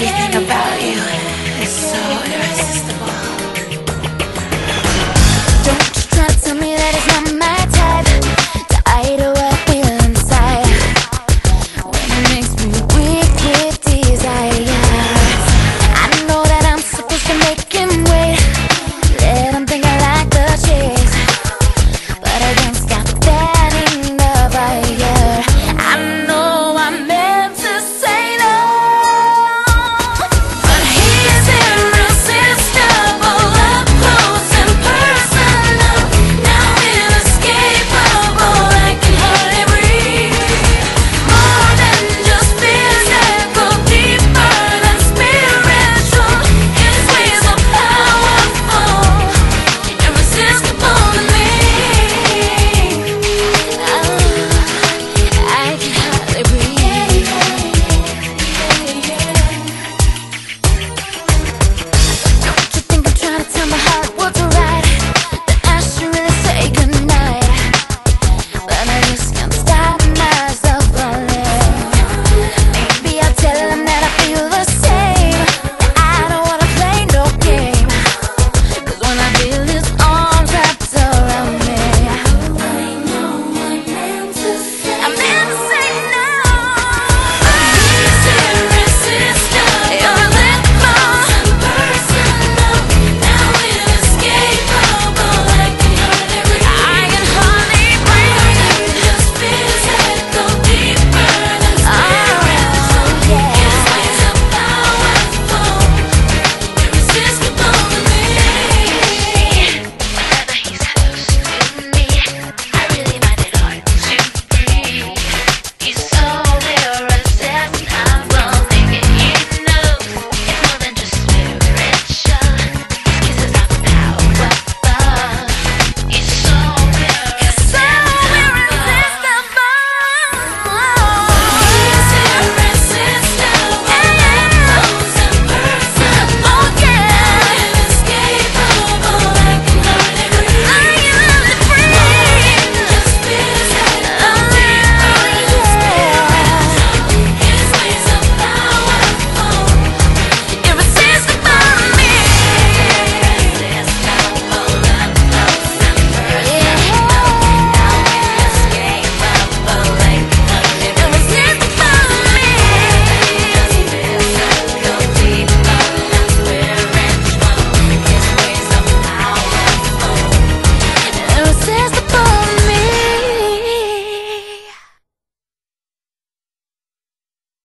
Everything about you is so irresistible.